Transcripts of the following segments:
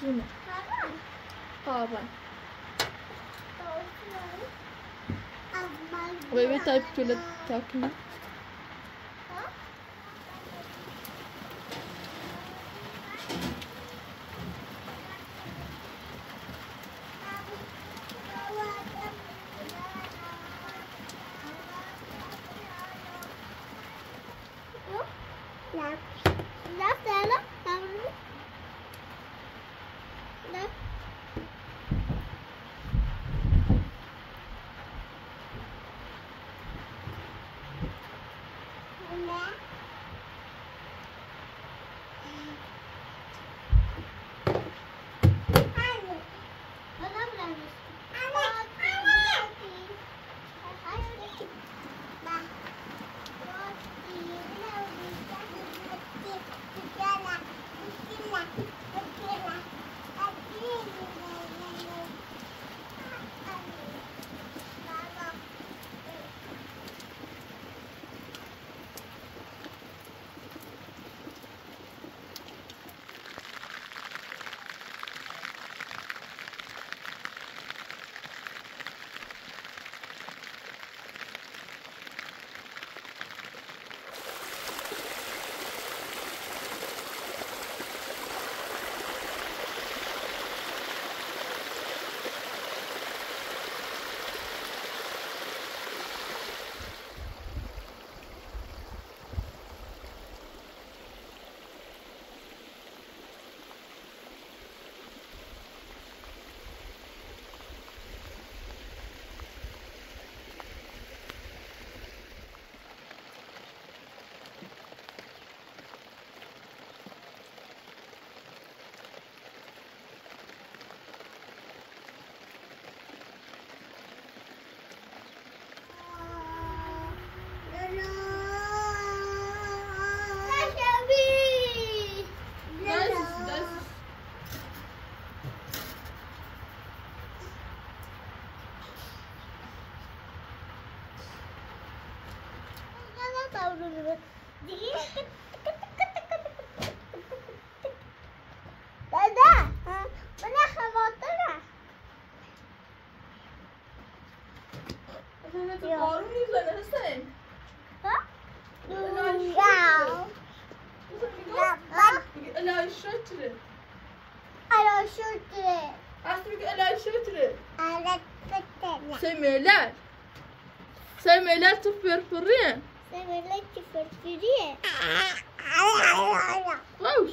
Zuma. Pavan. Wewe type tule takna. Semeler. Semeler tüpürpürüyen. Semeler tüpürpürüyen. Wow.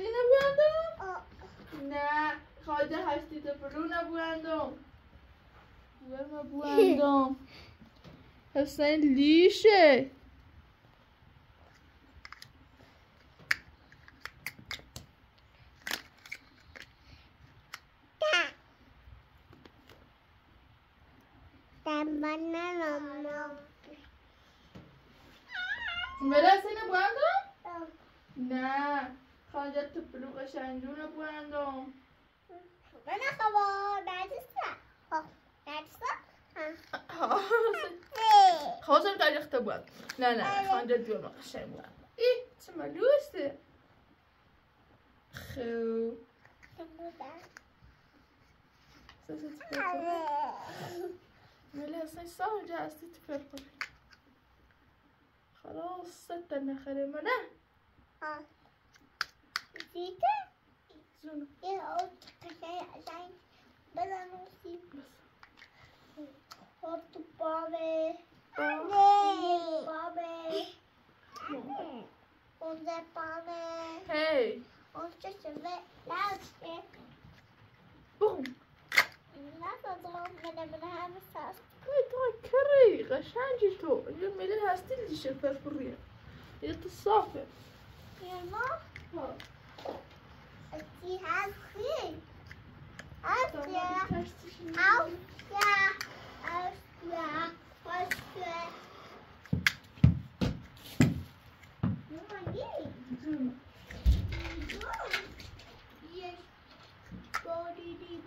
You're Besito por Luna voando. Luna voando. Das ist ein Lische. ¿Verás en el cuando? No. Nah. Cuando ya te peluca ya en una cuando. Bueno, como nadista. Oh, nadista. Ah. Cosa que ya está bueno. No, no. Cuando ya te peluca ya en una. ¿Y se me luce? Jo. Me lesa só já está perfeito. خلاص ستنا خلينا ها نسيت زون ايه قلت كفايه عشان بلا نسيت بس حط بابي بابي وده بابي هاي قلت شباب لا بوم لا تضرب منها مساس كري غشان جيتو نلمي لها ستيل شفاف الريح يط الصافي يا ماما انتي هاكي هاكي هاو يا اسيا واسيا ماما جي يس بودي دي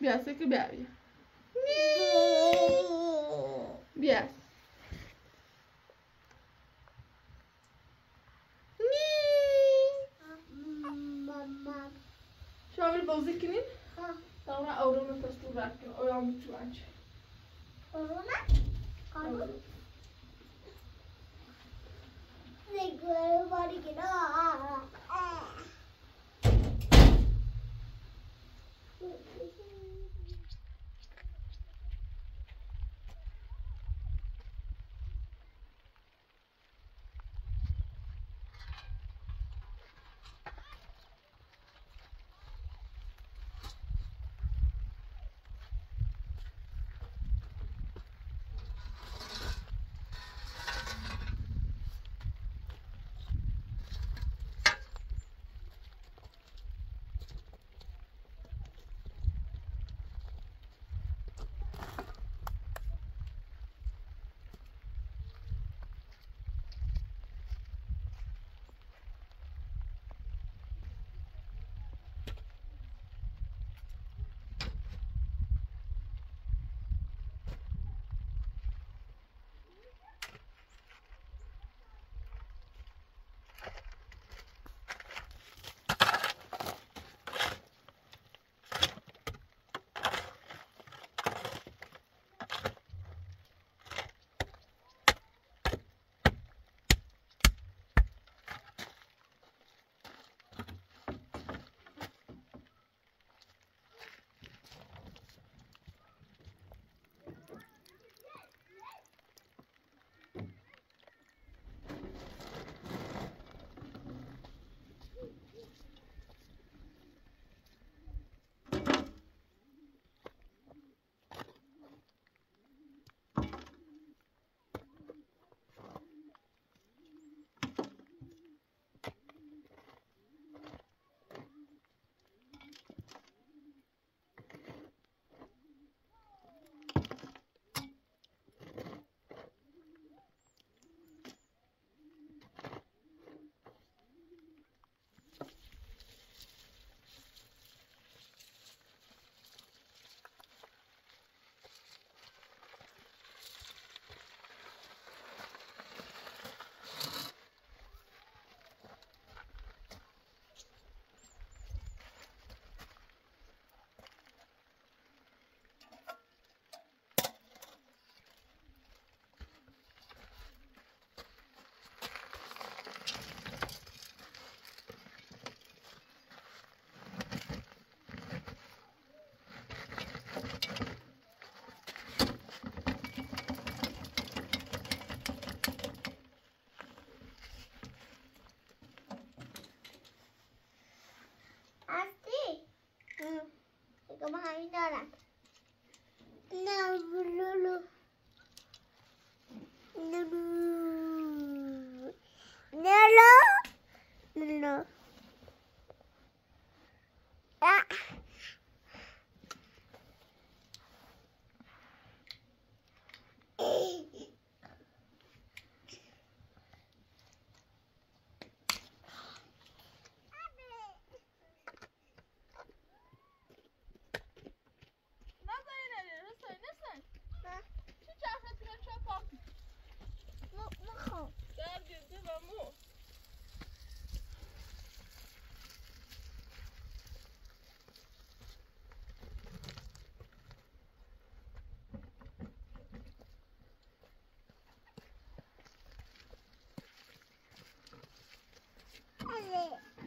Biasa ke biar ya. Yes. شو بوزي كنين؟ ها. طبعا أورونا بستو باكن أورام بتوانش. أورونا؟ أورونا. نقول باري كده. Come on, you know that. No.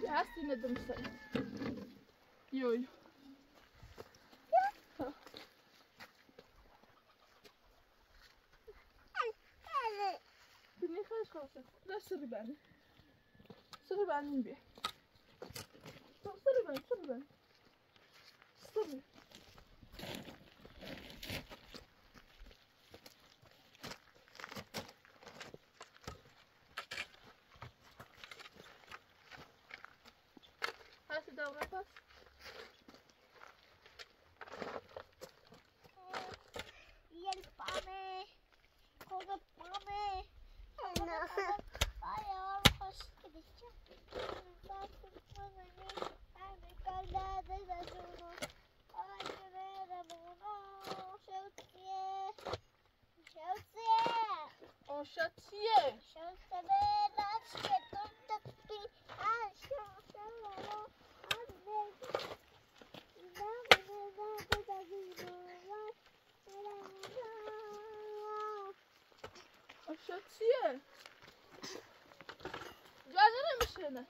Jasný nedám se. Joj. Ty necháš chodit. Dáš srubán. Srubán níbě. Srubán. I چیه؟ جاده نمیشه نه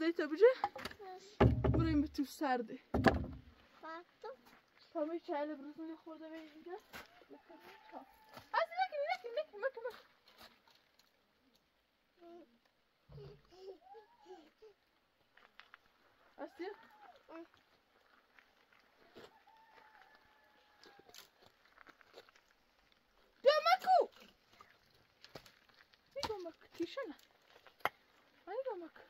Ders tabii ki. Burayı bir tür serdi. Baktım. Tabii çayla burasını yukarıda vereceğim. Hadi bakın. Asya. Damaku. Ne damak? Kişana. Hayır damak.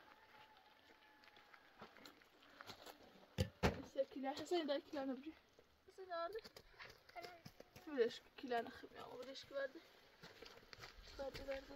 حسين ده كلانه بجي حسين هذا بلاش كلانه خبيا بلاش كبارده بارده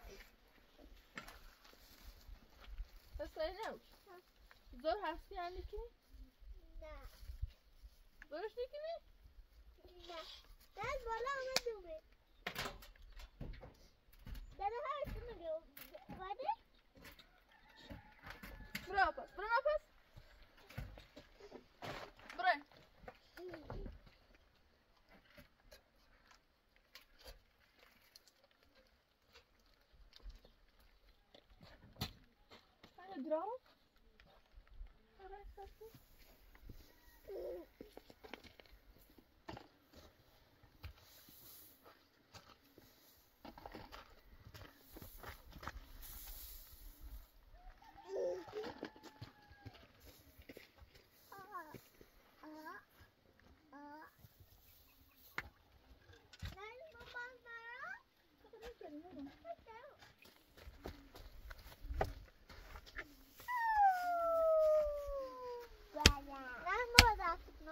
بس أنا وش؟ زور حاسين عليك؟ لا. زورش ليكني؟ لا. ده البلا وما دوبه. ده هاي شنو اليوم؟ بعدين؟ برا نفس. برا. Draw? No,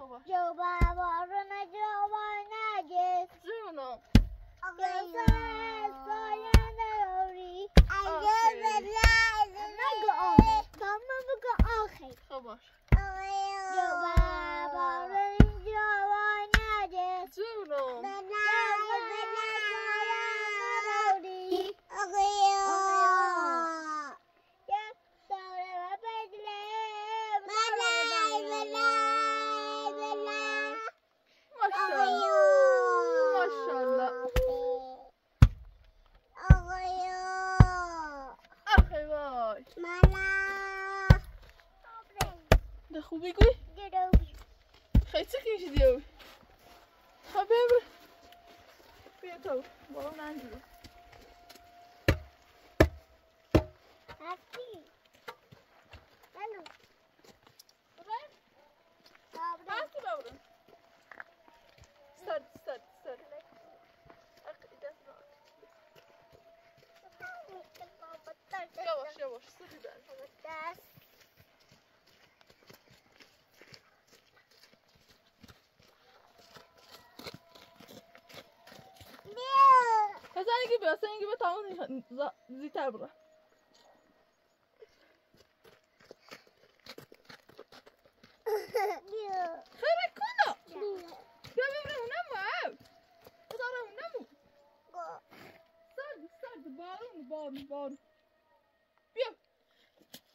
Baba. Joba varına joba najes. Zuno. Gözler soyana yori. Gözler nago ah. Tamam nago ah. Baba. Joba varına joba najes. Zuno. خوبی گوی؟ خیلی چکیش دیو خب ببر بیا تو بالا من دیو هستی بلو برای؟ هستی ببرو ستارت ستارت ستارت اقلی دست نارد یواش یواش سری برد دست Senin gibi tamam ziter bura. Hayır kono. Ya bir ona mı ev? O da ona mı? Sardı sardı bağırın bağırın bağırın. Bir.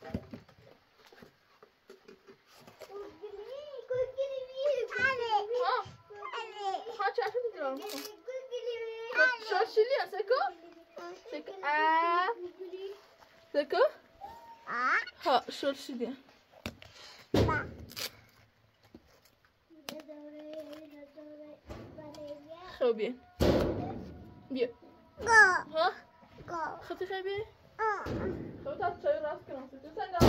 bak. Kuzgülümü. Anne. Ha. Anne. Ha, çarşı diyorum. Kuzgülümü. Çarşılıyor. Seko. Seko. Seko. Ha, çarşılıyor. خب بیا بیا ها خودت خیبی خودت از چای راست کنم تو سن دارم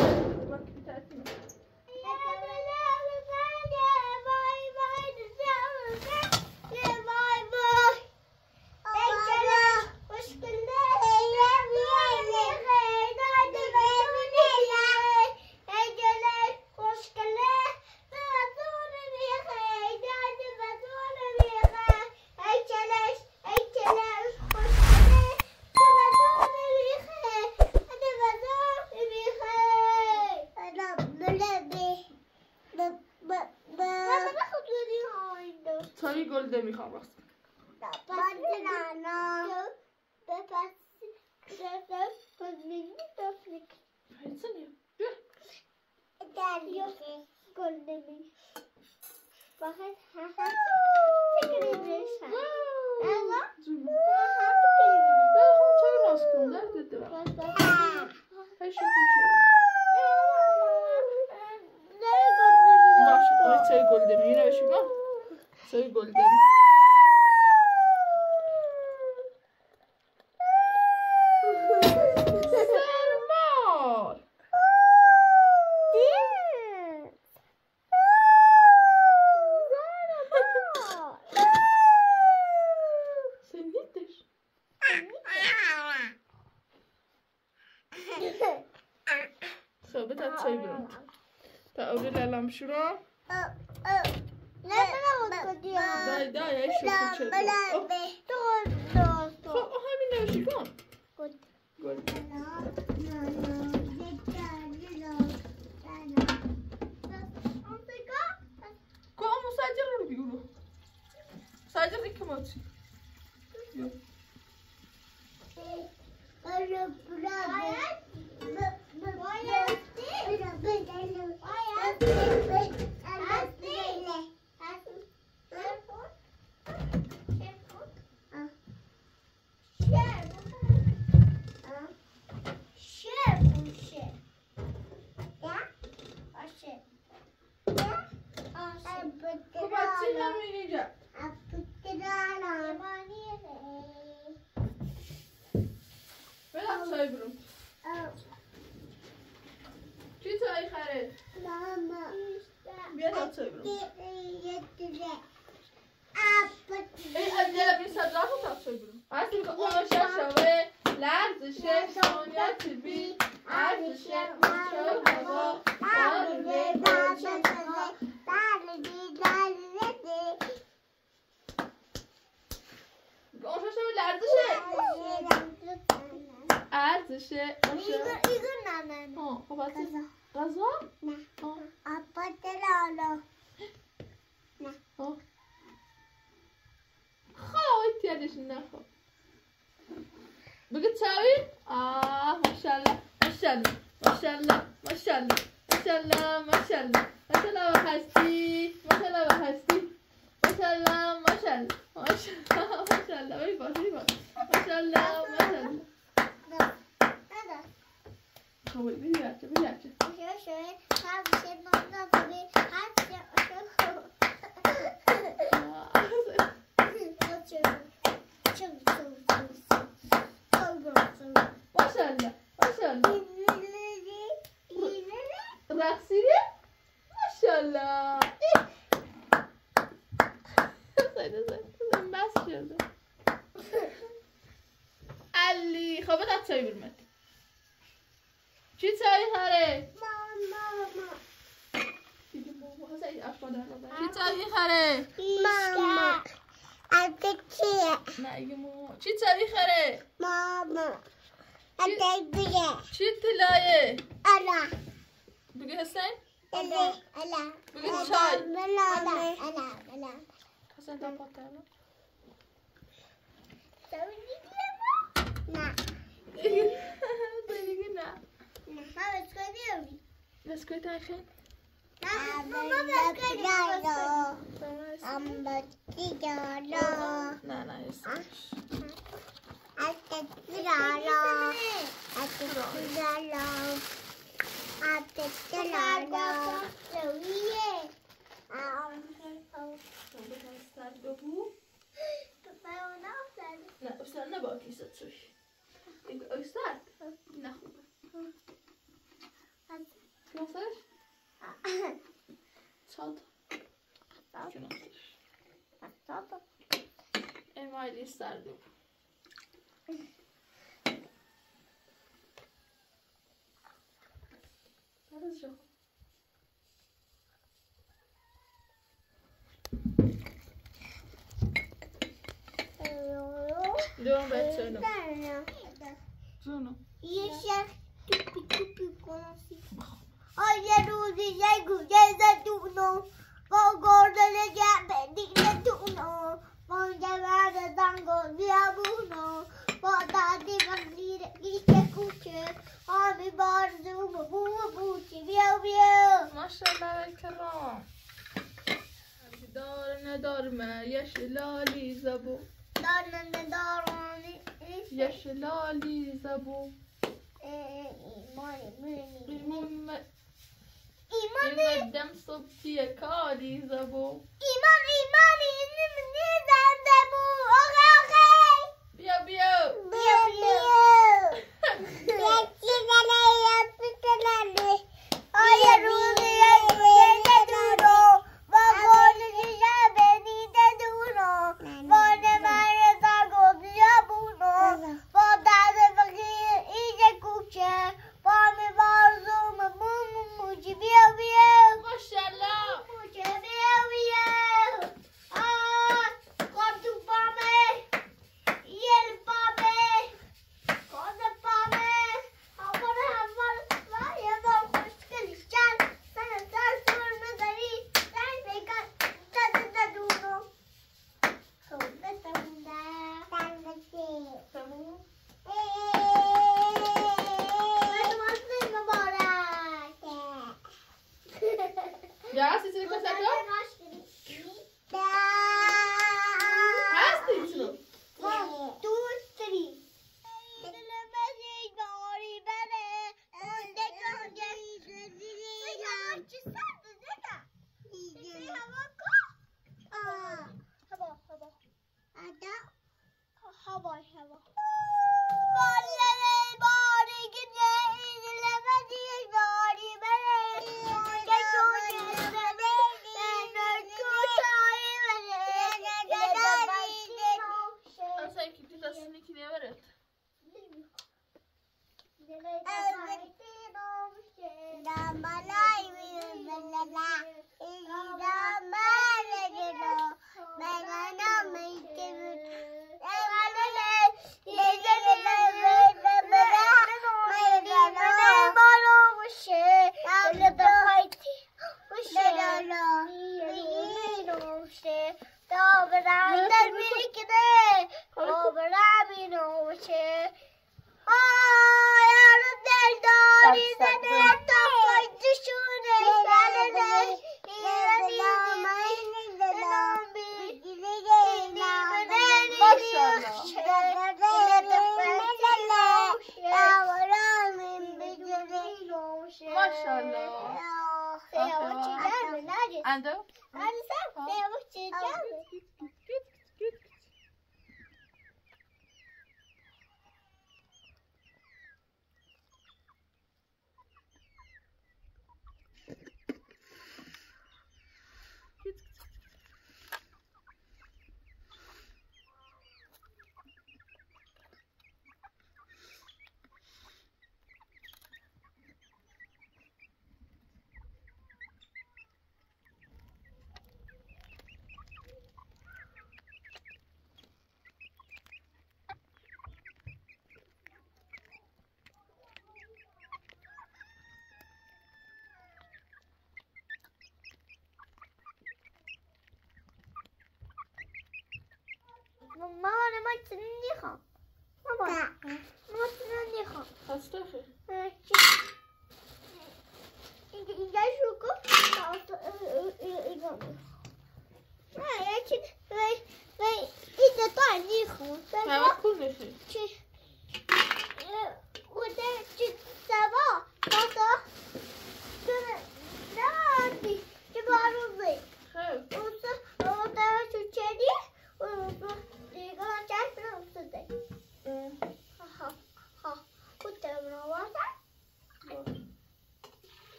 من که بیترسیم شروع لا تنام كديا داي داي ايش شو تو تو هو همين ايش كان قلت قلت لا لا لا امسكا قوم ساجر بيقولوا ساجر لك ما تشي انا Aputra la mani re. over him. Oh. Two toy carried. Mama. Get out over him. Şey, İgur nane. Ha, kaza. Kaza? Ne? Ha. Apatelalo. Ne? Ha. Xoy tiyadish ne xoy. Bugün çavi? Ah, maşallah, maşallah, maşallah, maşallah, maşallah, maşallah. Maşallah ve hasti, maşallah ve hasti. Maşallah, maşallah, maşallah, maşallah. Ay bak, ay bak. Maşallah, maşallah. Şöyle bir yapça, bir yapça. Şöyle, her bir şey normal tabii. Her şey aşağı. Maşallah, maşallah. Raksiri, maşallah. Sayda, sayda, bas şurada. Ali, kapat at çayı bilmedi. چی چای خره؟ ماما چی چای خره؟ ماما چی چای خره؟ ماما چی تلایه؟ الا بگه حسین؟ الا بگه چای؟ الا حسین تا پاته الا؟ چای دیگه نه دیگه نه Mama, let's go there. Let's go there. Mama, let's go there. Mama, let's go there. No, no, it's not. I can see I can see I can see Nasıl? Çat. Çat. Emayli isterdim. Nasıl çok? Dön ben söyle. Söyle. Yeşil küpü küpü konuşuyor. Oye Ruziye güzelde tuğno, Gogor'da gebelikle tuğno, Boncalarda dango diyabuno, Bodadi gazire gizle kuçu, Abi barzu bubu buçi, biyo biyo. Maşallah el-keram. Darne darme, yeşilali zabu. Darne darme, yeşilali zabu. İmam İmam sobtiye kari zabo. İmam ne zende bu? Okey okey. Biyo biyo. Biyo biyo. Yeşilale yapıştırale. Oya ruziye güzelde duro. Vagonluca beni de duro. Vone mare sargozluca bunu. Vodada fakir iyice kukçe. Vami varzumu bunu muci biyo biyo. Maşallah. Muci biyo biyo. Aaa. over the weekend, over Abby, no chair. I am a dead dog. And the Mama, I might send you home. Mama, what's on your home? That's different. You guys will go out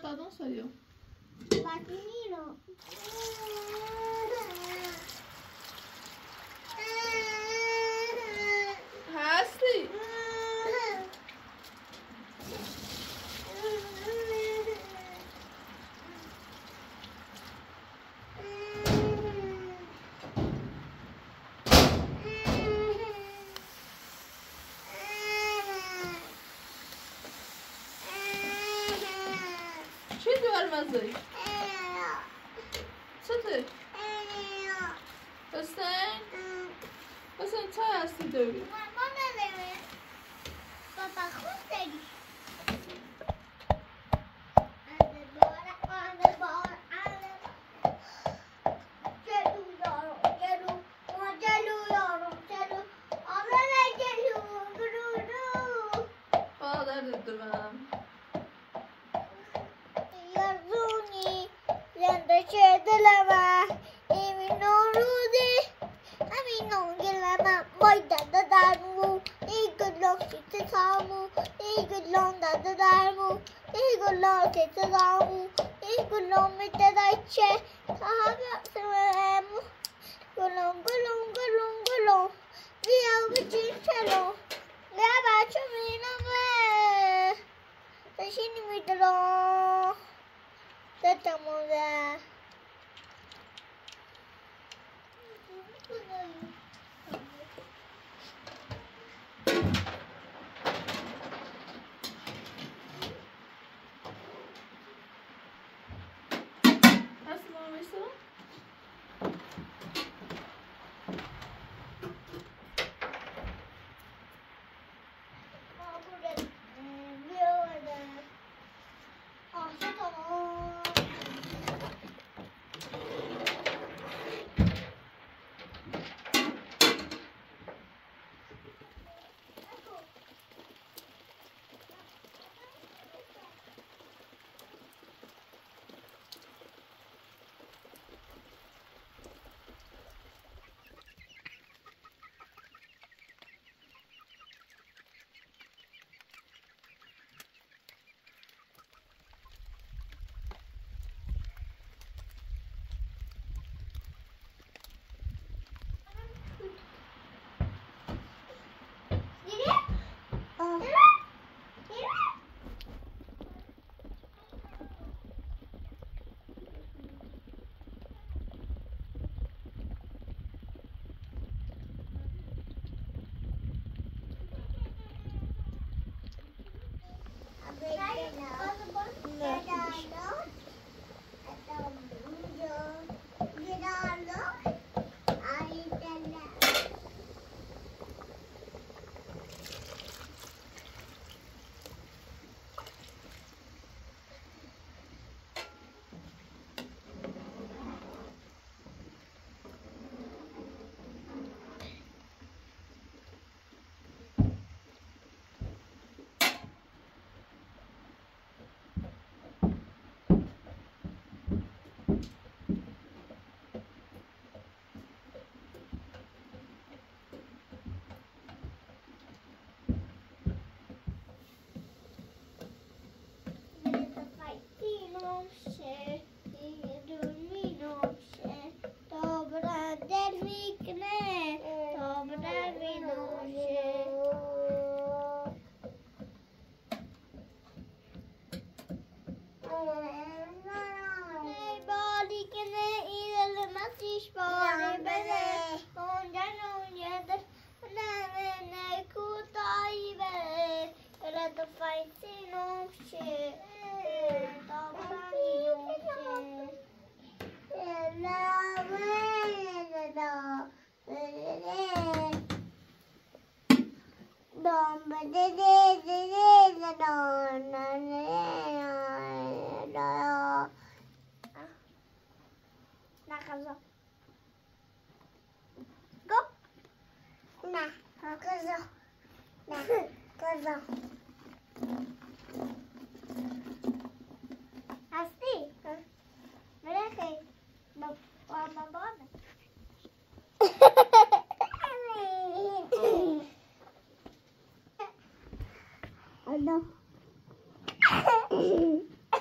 tá dança aí, ó. Batinino. Rasli. kırmızı? Çıtır. Hüseyin. Hüseyin çay aslı dövüyor. Baba Hüseyin.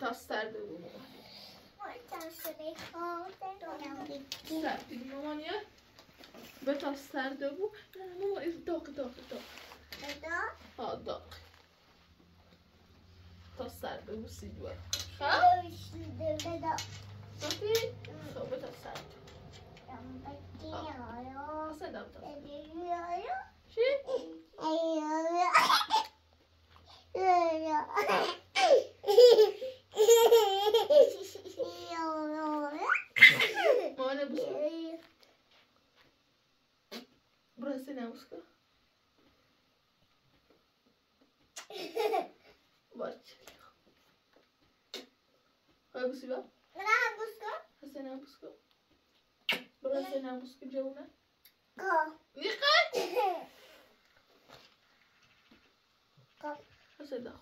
Dostlar dövüyor. Starting Romanya. Ve dostlar dövüyor. Roma is dog. A dog. Dostlar dövüyor sidiyor. Ha? Sofi, sobe dostlar. Sen de dostlar. Şey? Burası ne muska? Var. Hay bu siva? Ne muska? Burası ne muska? Burası ne muska cevuna? Ka. Yıkar. Ka. Burası da.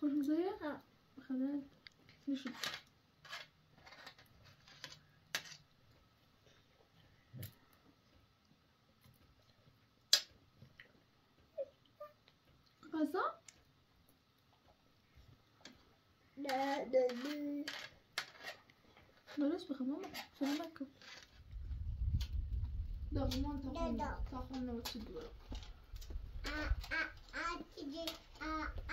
Слышит. Коза? Да. Ну раз похамама, все на майку. Да, мама так он вот сидела.